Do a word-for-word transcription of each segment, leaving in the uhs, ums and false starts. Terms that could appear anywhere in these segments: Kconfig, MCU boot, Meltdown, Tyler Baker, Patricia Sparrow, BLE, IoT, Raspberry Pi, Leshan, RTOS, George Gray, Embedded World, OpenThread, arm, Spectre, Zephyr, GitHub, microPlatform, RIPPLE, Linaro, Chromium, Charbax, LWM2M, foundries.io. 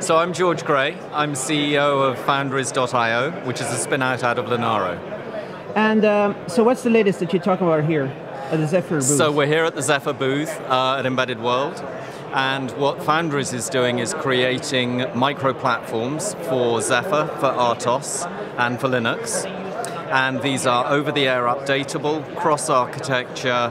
So I'm George Gray. I'm C E O of foundries dot i o, which is a spin-out out of Linaro. And um, so what's the latest that you're talking about here at the Zephyr booth? So we're here at the Zephyr booth uh, at Embedded World. And what Foundries is doing is creating micro-platforms for Zephyr, for R T O S, and for Linux. And these are over-the-air updatable, cross-architecture,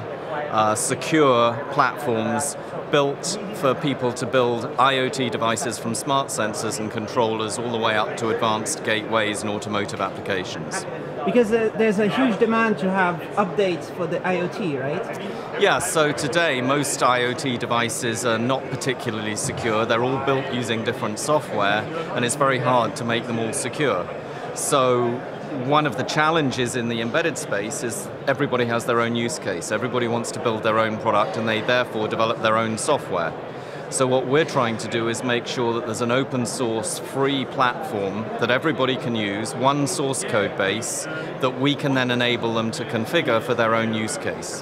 uh, secure platforms built for people to build IoT devices from smart sensors and controllers all the way up to advanced gateways and automotive applications. Because uh, there's a huge demand to have updates for the IoT, right? Yeah, so today most IoT devices are not particularly secure. They're all built using different software, and it's very hard to make them all secure. So one of the challenges in the embedded space is everybody has their own use case. Everybody wants to build their own product, and they therefore develop their own software. So what we're trying to do is make sure that there's an open source, free platform that everybody can use, one source code base, that we can then enable them to configure for their own use case.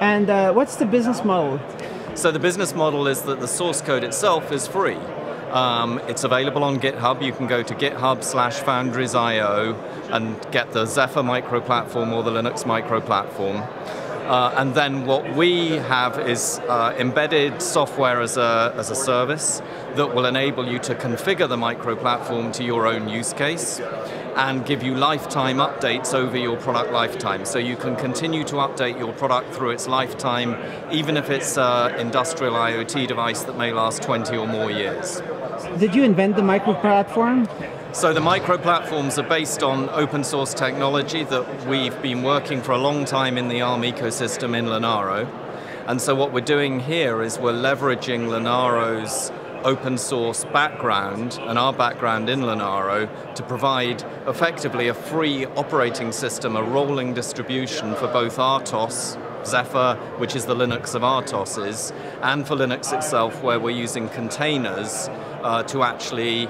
And uh, what's the business model? So the business model is that the source code itself is free. Um, it's available on GitHub. You can go to github slash foundries dot i o and get the Zephyr micro platform or the Linux micro platform. Uh, and then what we have is uh, embedded software as a, as a service that will enable you to configure the micro platform to your own use case and give you lifetime updates over your product lifetime. So you can continue to update your product through its lifetime, even if it's an industrial IoT device that may last twenty or more years. Did you invent the micro platform? So the micro platforms are based on open source technology that we've been working for a long time in the ARM ecosystem in Linaro. And so what we're doing here is we're leveraging Linaro's open source background and our background in Linaro to provide effectively a free operating system, a rolling distribution for both R T O S, Zephyr, which is the Linux of R T O Ss, and for Linux itself, where we're using containers uh, to actually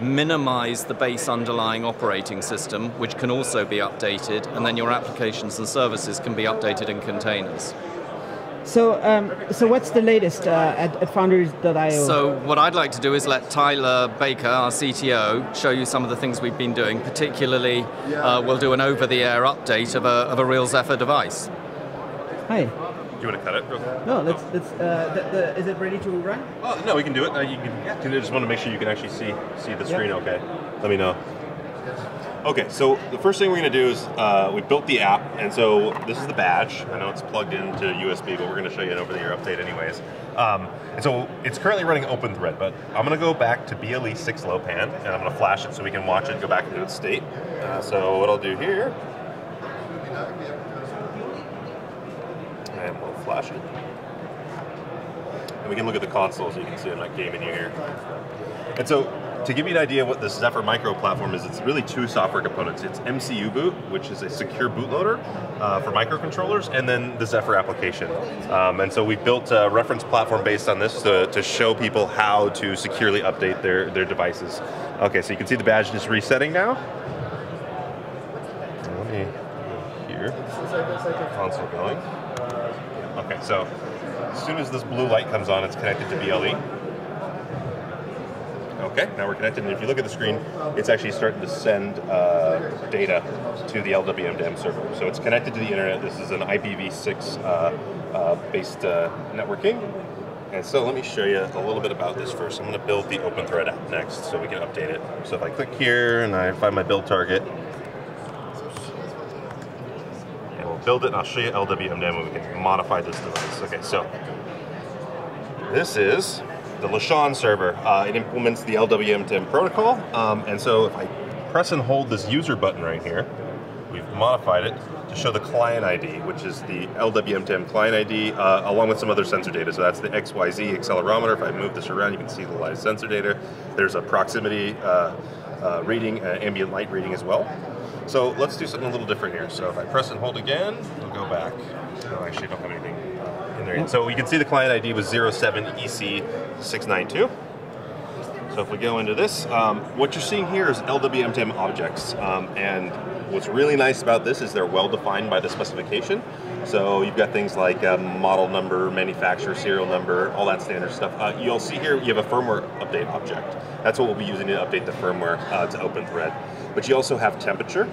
minimize the base underlying operating system, which can also be updated, and then your applications and services can be updated in containers. So, um, so what's the latest uh, at, at foundries dot i o? So what I'd like to do is let Tyler Baker, our C T O, show you some of the things we've been doing. Particularly, uh, we'll do an over-the-air update of a, of a real Zephyr device. Hi. Do you want to cut it? No, let's, let's, uh, the, the, is it ready to run? Oh, no, we can do it. Uh, you can, yeah. I just want to make sure you can actually see, see the screen, yep. Okay. Let me know. Okay, so the first thing we're going to do is uh, we built the app, and so this is the badge. I know it's plugged into U S B, but we're going to show you an over-the-air update anyways. Um, and so it's currently running OpenThread, but I'm going to go back to B L E six low-pan, and I'm going to flash it so we can watch it go back into its state. Uh, so what I'll do here... and we'll flash it. And we can look at the console so you can see it in that game menu here. And so, to give you an idea of what this Zephyr Micro platform is, it's really two software components. It's M C U boot, which is a secure bootloader uh, for microcontrollers, and then the Zephyr application. Um, and so we built a reference platform based on this to, to show people how to securely update their, their devices. Okay, so you can see the badge just resetting now. Let me go here. Console going. Okay, so as soon as this blue light comes on, it's connected to B L E. Okay, now we're connected, and if you look at the screen, it's actually starting to send uh, data to the L W M two M server. So it's connected to the internet. This is an I P v six uh, uh, based uh, networking. And so let me show you a little bit about this first. I'm going to build the OpenThread app next so we can update it. So if I click here and I find my build target, build it, and I'll show you L W M demo. We can modify this device. Okay, so this is the Leshan server. Uh, it implements the L W M two M protocol, um, and so if I press and hold this user button right here, we've modified it to show the client I D, which is the L W M two M client I D, uh, along with some other sensor data. So that's the X Y Z accelerometer. If I move this around, you can see the live sensor data. There's a proximity uh, uh, reading, uh, ambient light reading as well. So let's do something a little different here. So if I press and hold again, we'll go back. No, actually, I don't have anything in there. So you can see the client I D was zero seven E C six nine two. So if we go into this, um, what you're seeing here is L W M two M objects. Um, and what's really nice about this is they're well defined by the specification. So you've got things like um, model number, manufacturer, serial number, all that standard stuff. Uh, you'll see here you have a firmware update object. That's what we'll be using to update the firmware uh, to OpenThread. But you also have temperature,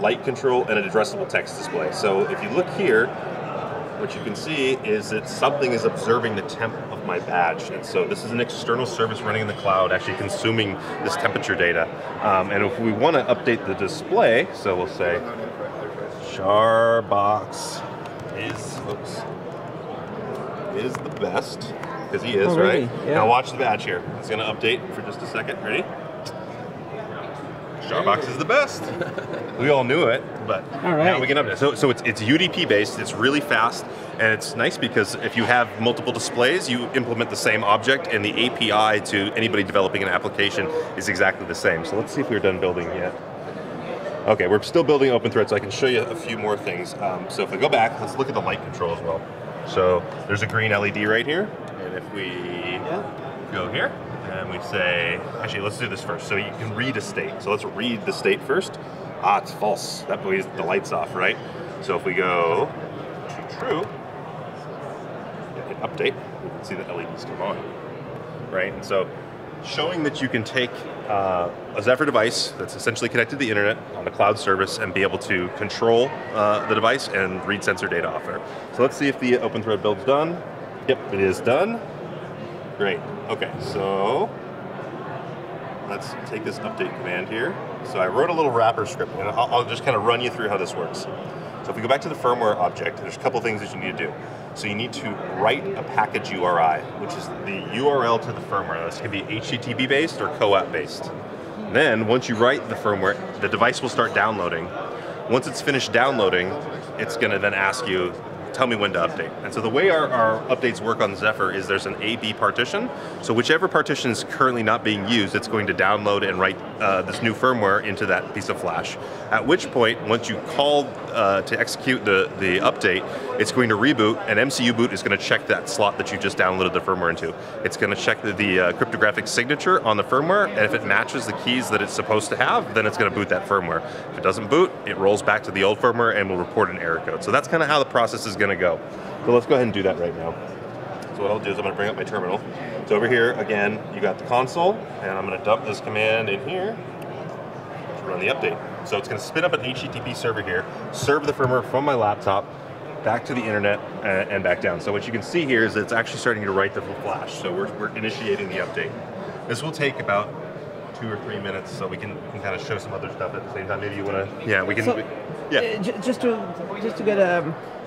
light control, and an addressable text display. So if you look here, what you can see is that something is observing the temp of my badge. And so this is an external service running in the cloud, actually consuming this temperature data. Um, and if we want to update the display, so we'll say Charbax is, oops, is the best, because he is, oh, really? Right? Yeah. Now watch the badge here. It's going to update for just a second. Ready? Charbax is the best. We all knew it, but all right. Now we can update. So, so it's, it's U D P based, it's really fast, and it's nice because if you have multiple displays, you implement the same object, and the A P I to anybody developing an application is exactly the same. So let's see if we're done building yet. Okay, we're still building OpenThread, so I can show you a few more things. Um, so if I go back, let's look at the light control as well. So there's a green L E D right here, and if we yeah. go here, and we say, actually, let's do this first. So you can read a state. So let's read the state first. Ah, it's false. That means the light's off, right? So if we go to true, hit update, we can see the L E Ds come on, right? And so showing that you can take uh, a Zephyr device that's essentially connected to the internet on the cloud service and be able to control uh, the device and read sensor data off there. So let's see if the OpenThread build's done. Yep, it is done. Great. Okay, so let's take this update command here. So I wrote a little wrapper script, and I'll, I'll just kind of run you through how this works. So if we go back to the firmware object, there's a couple things that you need to do. So you need to write a package U R I, which is the U R L to the firmware. This can be H T T P based or C O A P based. And then once you write the firmware, the device will start downloading. Once it's finished downloading, it's going to then ask you, tell me when to update. And so the way our, our updates work on Zephyr is there's an A B partition. So whichever partition is currently not being used, it's going to download and write uh, this new firmware into that piece of flash. At which point, once you call uh, to execute the, the update, it's going to reboot, and M C U boot is going to check that slot that you just downloaded the firmware into. It's going to check the, the uh, cryptographic signature on the firmware, and if it matches the keys that it's supposed to have, then it's going to boot that firmware. If it doesn't boot, it rolls back to the old firmware and will report an error code. So that's kind of how the process is going to go. So let's go ahead and do that right now. So what I'll do is I'm going to bring up my terminal. So over here, again, you got the console, and I'm going to dump this command in here to run the update. So it's going to spin up an H T T P server here, serve the firmware from my laptop back to the internet uh, and back down. So what you can see here is it's actually starting to write the full flash. So we're, we're initiating the update. This will take about two or three minutes, so we can, can kind of show some other stuff at the same time. Maybe you want to, yeah, we can, so, we, yeah. Uh, just to just to get a,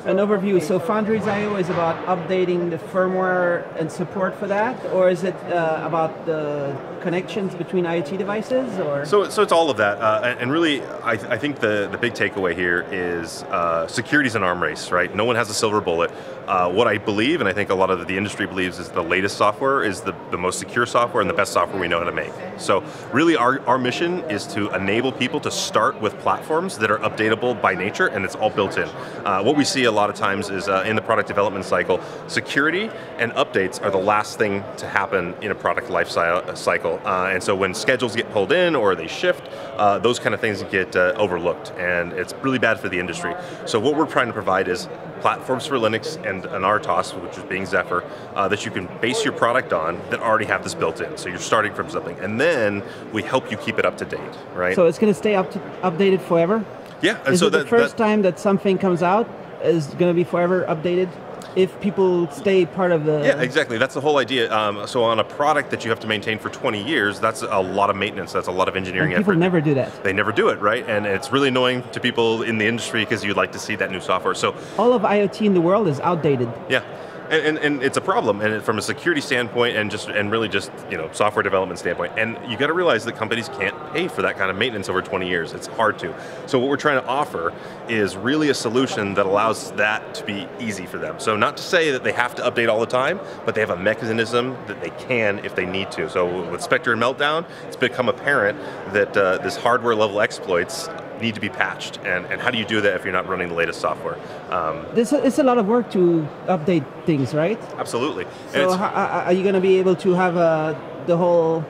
an overview, so foundries dot i o is about updating the firmware and support for that, or is it uh, about the connections between IoT devices, or? So, so it's all of that, uh, and really, I, th I think the, the big takeaway here is uh, security's an arm race, right? No one has a silver bullet. Uh, what I believe, and I think a lot of the industry believes, is the latest software is the, the most secure software and the best software we know how to make. So really our, our mission is to enable people to start with platforms that are updatable by nature, and it's all built in. Uh, what we see a lot of times is uh, in the product development cycle, security and updates are the last thing to happen in a product life cycle. Uh, and so when schedules get pulled in or they shift, uh, those kind of things get uh, overlooked, and it's really bad for the industry. So what we're trying to provide is platforms for Linux and an R T O S, which is being Zephyr, uh, that you can base your product on that already have this built in. So you're starting from something, and then we help you keep it up to date, right? So it's going to stay up to updated forever? Yeah. And is so it that, the first that, time that something comes out is going to be forever updated? If people stay part of the... Yeah, exactly. That's the whole idea. Um, so on a product that you have to maintain for twenty years, that's a lot of maintenance. That's a lot of engineering effort. People never do that. They never do it, right? And it's really annoying to people in the industry because you'd like to see that new software. So all of IoT in the world is outdated. Yeah. And, and, and it's a problem, and from a security standpoint, and just and really just you know software development standpoint. And you got to realize that companies can't pay for that kind of maintenance over twenty years. It's hard to. So what we're trying to offer is really a solution that allows that to be easy for them. So not to say that they have to update all the time, but they have a mechanism that they can if they need to. So with Spectre and Meltdown, it's become apparent that uh, this hardware level exploits need to be patched. And, and how do you do that if you're not running the latest software? Um, this, it's a lot of work to update things, right? Absolutely. So how, are you going to be able to have uh, the whole,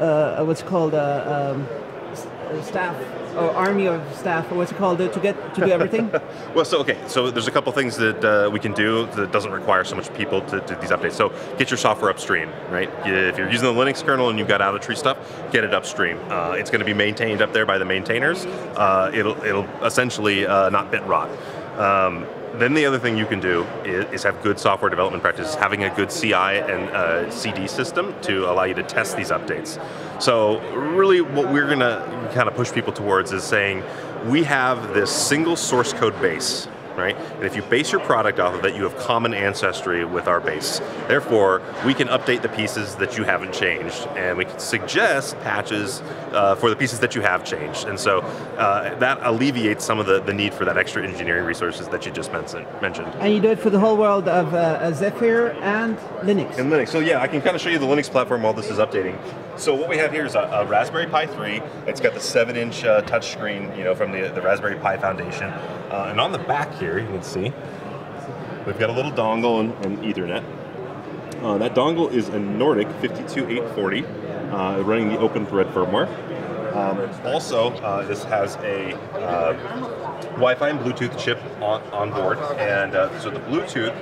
uh, what's called, uh, um, staff or army of staff, or what's it called, to get to do everything? Well, so okay, so there's a couple things that uh, we can do that doesn't require so much people to do these updates. So get your software upstream, right? If you're using the Linux kernel and you've got out-of-tree stuff, get it upstream. Uh, it's going to be maintained up there by the maintainers. Uh, it'll it'll essentially uh, not bit rot. Um, Then the other thing you can do is, is have good software development practices, having a good C I and uh, C D system to allow you to test these updates. So really what we're going to kind of push people towards is saying, we have this single source code base, right? And if you base your product off of it, you have common ancestry with our base. Therefore, we can update the pieces that you haven't changed, and we can suggest patches uh, for the pieces that you have changed. And so uh, that alleviates some of the, the need for that extra engineering resources that you just mentioned. And you do it for the whole world of uh, Zephyr and Linux. And Linux, so yeah, I can kind of show you the Linux platform while this is updating. So what we have here is a, a Raspberry Pi three. It's got the seven inch uh, touchscreen, you know, from the, the Raspberry Pi Foundation. Uh, and on the back here, you can see, we've got a little dongle and, and Ethernet. Uh, that dongle is a Nordic five two eight four zero, uh, running the OpenThread firmware. Um, also, uh, this has a uh, Wi-Fi and Bluetooth chip on, on board. And uh, so the Bluetooth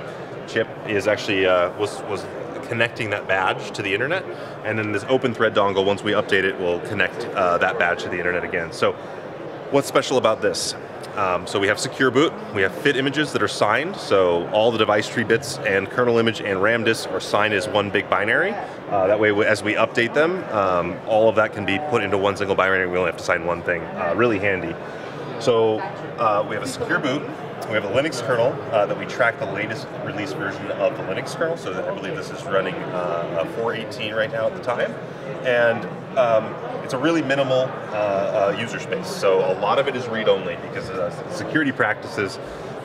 chip is actually, uh, was, was connecting that badge to the internet, and then this OpenThread dongle, once we update it, will connect uh, that badge to the internet again. So what's special about this? Um, so we have secure boot, we have fit images that are signed, so all the device tree bits and kernel image and RAM disk are signed as one big binary. Uh, that way, as we update them, um, all of that can be put into one single binary, and we only have to sign one thing. Uh, really handy. So uh, we have a secure boot. We have a Linux kernel uh, that we track the latest release version of the Linux kernel, so that I believe this is running uh, four eighteen right now at the time. And um, it's a really minimal uh, uh, user space, so a lot of it is read-only because uh, security practices,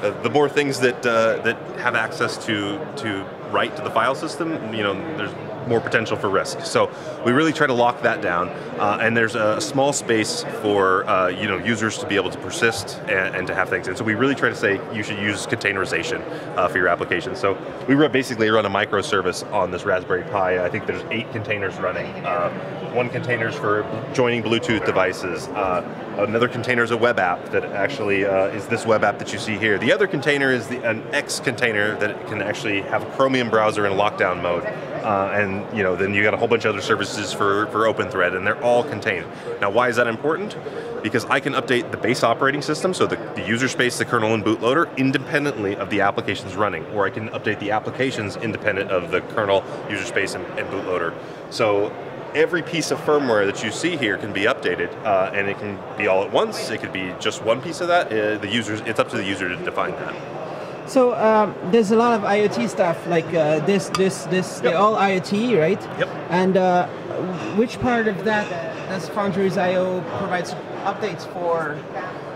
uh, the more things that uh, that have access to, to write to the file system, you know, there's more potential for risk. So we really try to lock that down, uh, and there's a small space for uh, you know, users to be able to persist and, and to have things. And so we really try to say you should use containerization uh, for your application. So we basically run a microservice on this Raspberry Pi. I think there's eight containers running. Uh, one container's for joining Bluetooth devices. Uh, another container is a web app that actually uh, is this web app that you see here. The other container is the, an X container that can actually have a Chromium browser in lockdown mode. Uh, and you know, then you got a whole bunch of other services for, for OpenThread, and they're all contained. Now, why is that important? Because I can update the base operating system, so the, the user space, the kernel, and bootloader, independently of the applications running, or I can update the applications independent of the kernel, user space, and, and bootloader. So every piece of firmware that you see here can be updated, uh, and it can be all at once. It could be just one piece of that. Uh, the users, it's up to the user to define that. So um, there's a lot of IoT stuff, like uh, this, this, this, yep. They're all IoT, right? Yep. And uh, which part of that does foundries dot i o provides updates for?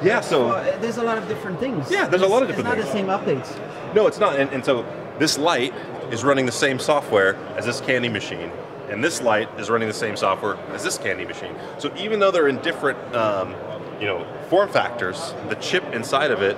Yeah, so... Uh, there's a lot of different things. Yeah, there's it's, a lot of different things. It's not things. The same updates. No, it's not. And, and so this light is running the same software as this candy machine. And this light is running the same software as this candy machine. So even though they're in different um, you know, form factors, the chip inside of it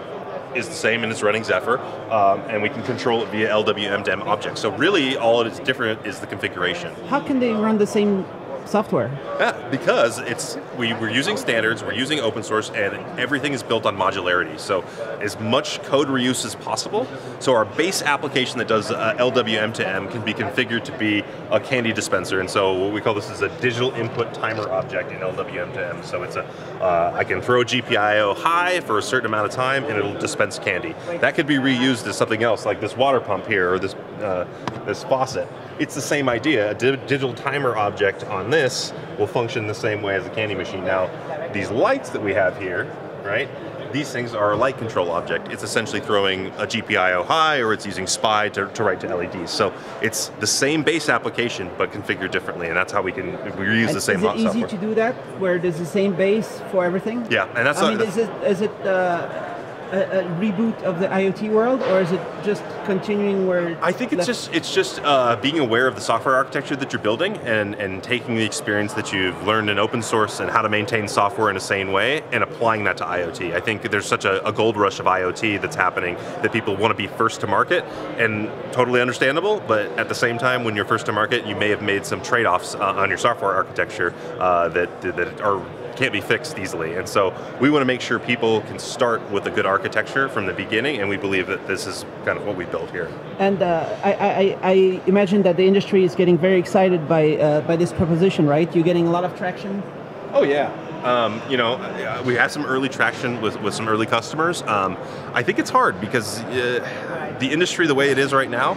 is the same, and it's running Zephyr, um, and we can control it via L W M two M objects. So really, all it is different is the configuration. How can they run the same software? Yeah, because it's we, we're using standards, we're using open source, and everything is built on modularity. So as much code reuse as possible. So our base application that does uh, L W M two M can be configured to be a candy dispenser, and so what we call this is a digital input timer object in L W M two M. So it's a uh, I can throw G P I O high for a certain amount of time, and it'll dispense candy. That could be reused as something else, like this water pump here, or this uh, this faucet. It's the same idea. A di digital timer object on this will function the same way as a candy machine. Now, these lights that we have here, right? These things are a light control object. It's essentially throwing a G P I O high, or it's using S P I to, to write to L E Ds. So it's the same base application, but configured differently, and that's how we can we use and the same software. Is it easy software. to do that, where there's the same base for everything? Yeah, and that's I not, mean, that's, is it, is it uh, a, a reboot of the IoT world, or is it just continuing where it's I think it's left? just it's just uh, being aware of the software architecture that you're building and, and taking the experience that you've learned in open source and how to maintain software in a sane way and applying that to IoT. I think there's such a, a gold rush of IoT that's happening that people want to be first to market, and totally understandable, but at the same time, when you're first to market, you may have made some trade-offs uh, on your software architecture uh, that, that are can't be fixed easily, and so we want to make sure people can start with a good architecture from the beginning, and we believe that this is kind of what we built here. And uh, I, I, I imagine that the industry is getting very excited by uh, by this proposition, right? You're getting a lot of traction? Oh yeah. Um, you know, we had some early traction with, with some early customers. Um, I think it's hard because uh, the industry, the way it is right now,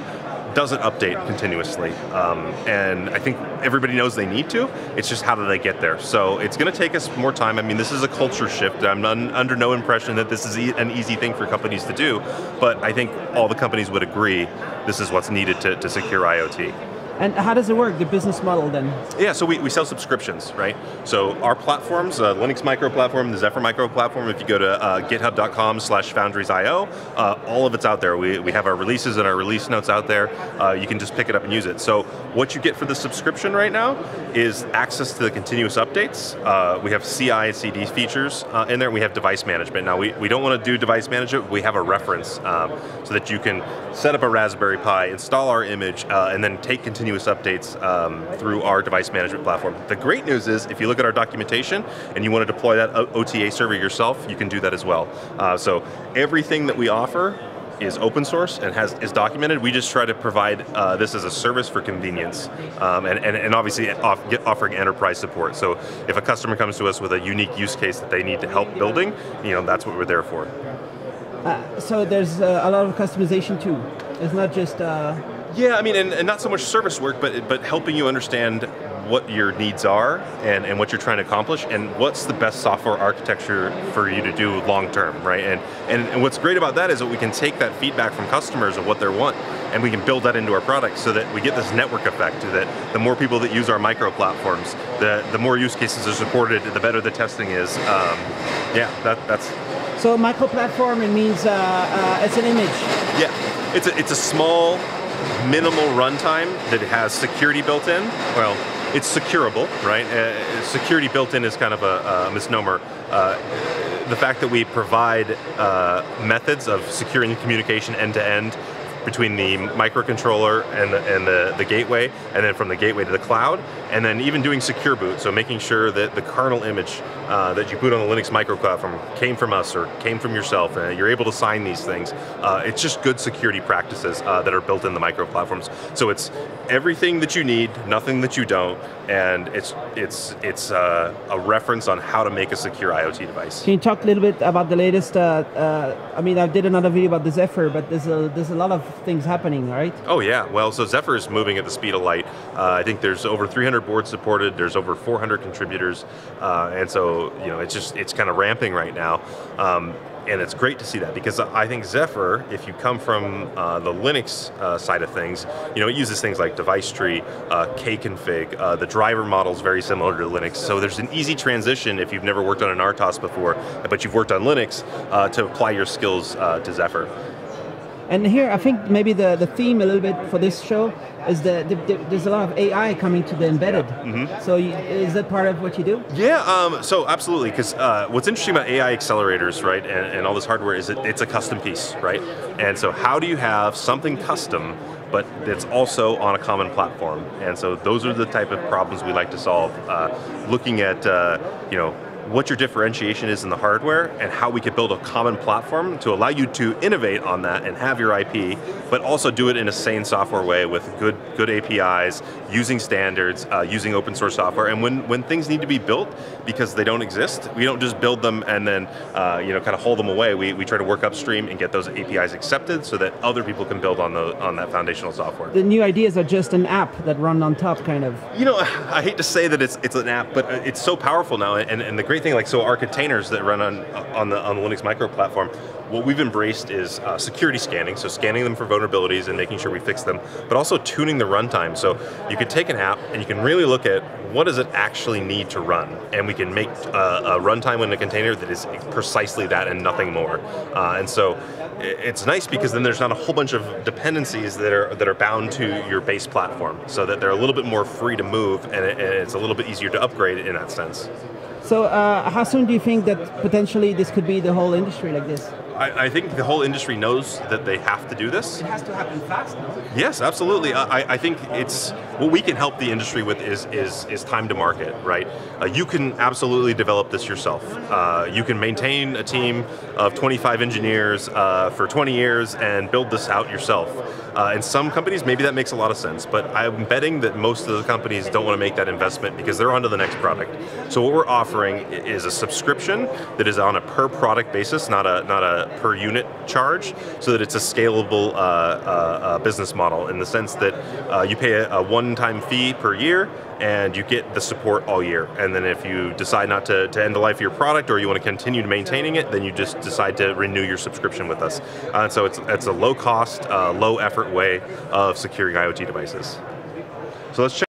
doesn't update continuously, um, and I think everybody knows they need to. It's just how do they get there? So it's going to take us more time. I mean, this is a culture shift. I'm un under no impression that this is e an easy thing for companies to do, but I think all the companies would agree this is what's needed to, to secure IoT. And how does it work, the business model then? Yeah, so we, we sell subscriptions, right? So our platforms, uh, Linux Micro Platform, the Zephyr Micro Platform, if you go to uh, github dot com slash foundries dot i o, uh, all of it's out there. We, we have our releases and our release notes out there. Uh, you can just pick it up and use it. So what you get for the subscription right now is access to the continuous updates. Uh, we have C I and C D features uh, in there. We have device management. Now we, we don't want to do device management, we have a reference um, so that you can set up a Raspberry Pi, install our image, uh, and then take continuous updates um, through our device management platform. The great news is, if you look at our documentation and you want to deploy that O T A server yourself, you can do that as well. Uh, so everything that we offer is open source and has is documented. We just try to provide uh, this as a service for convenience, um, and, and, and obviously off, get offering enterprise support. So if a customer comes to us with a unique use case that they need to help building, you know, that's what we're there for. Uh, so there's uh, a lot of customization too. It's not just... Uh Yeah, I mean, and, and not so much service work, but but helping you understand what your needs are and, and what you're trying to accomplish and what's the best software architecture for you to do long term, right? And, and, and what's great about that is that we can take that feedback from customers of what they want and we can build that into our product so that we get this network effect that the more people that use our micro platforms, the, the more use cases are supported, the better the testing is. Um, yeah, that, that's... So micro platform, it means uh, uh, it's an image. Yeah, it's a, it's a small, minimal runtime that has security built in. Well, it's securable, right? Uh, security built in is kind of a, a misnomer. Uh, the fact that we provide uh, methods of securing communication end to end between the microcontroller and, the, and the, the gateway, and then from the gateway to the cloud, and then even doing secure boot, so making sure that the kernel image uh, that you boot on the Linux micro platform came from us or came from yourself, and you're able to sign these things. Uh, it's just good security practices uh, that are built in the micro platforms. So it's everything that you need, nothing that you don't, and it's, it's, it's uh, a reference on how to make a secure IoT device. Can you talk a little bit about the latest, uh, uh, I mean, I did another video about the Zephyr, but there's a, there's a lot of things happening, right? Oh yeah, well, so Zephyr is moving at the speed of light. Uh, I think there's over three hundred boards supported, there's over four hundred contributors, uh, and so, you know, it's just, it's kind of ramping right now. Um, and it's great to see that, because I think Zephyr, if you come from uh, the Linux uh, side of things, you know, it uses things like device tree, uh, kconfig, uh, the driver model is very similar to Linux, so there's an easy transition if you've never worked on an R T O S before, but you've worked on Linux, uh, to apply your skills uh, to Zephyr. And here, I think maybe the, the theme a little bit for this show is that the, the, there's a lot of A I coming to the embedded. Yeah. Mm-hmm. So you, is that part of what you do? Yeah, um, so absolutely, because uh, what's interesting about A I accelerators, right, and, and all this hardware is that it's a custom piece, right? And so how do you have something custom but it's also on a common platform? And so those are the type of problems we like to solve. Uh, looking at, uh, you know, what your differentiation is in the hardware and how we could build a common platform to allow you to innovate on that and have your I P, but also do it in a sane software way with good good A P Is, using standards, uh, using open source software. And when, when things need to be built because they don't exist, we don't just build them and then uh, you know, kind of hold them away. We, we try to work upstream and get those A P Is accepted so that other people can build on, the, on that foundational software. The new ideas are just an app that run on top, kind of. You know, I hate to say that it's, it's an app, but it's so powerful now, and, and the great great thing, like so our containers that run on on the, on the Linux micro platform, what we've embraced is uh, security scanning, so scanning them for vulnerabilities and making sure we fix them, but also tuning the runtime. So you could take an app and you can really look at what does it actually need to run, and we can make uh, a runtime in a container that is precisely that and nothing more. Uh, and so it's nice because then there's not a whole bunch of dependencies that are that are bound to your base platform, so that they're a little bit more free to move, and it, it's a little bit easier to upgrade in that sense. So uh, how soon do you think that potentially this could be the whole industry like this? I, I think the whole industry knows that they have to do this. It has to happen fast, no? Yes, absolutely. I, I think it's what we can help the industry with is is, is time to market, right? Uh, you can absolutely develop this yourself. Uh, you can maintain a team of twenty-five engineers uh, for twenty years and build this out yourself. Uh, in some companies, maybe that makes a lot of sense, but I'm betting that most of the companies don't want to make that investment because they're on to the next product. So what we're offering is a subscription that is on a per product basis, not a not a per unit charge, so that it's a scalable uh, uh, business model in the sense that uh, you pay a, a one-time fee per year and you get the support all year. And then if you decide not to, to end the life of your product or you want to continue maintaining it, then you just decide to renew your subscription with us. Uh, and so it's, it's a low cost, uh, low effort way of securing IoT devices. So let's check.